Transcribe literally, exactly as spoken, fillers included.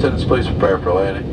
attendance, please, for prayer for landing.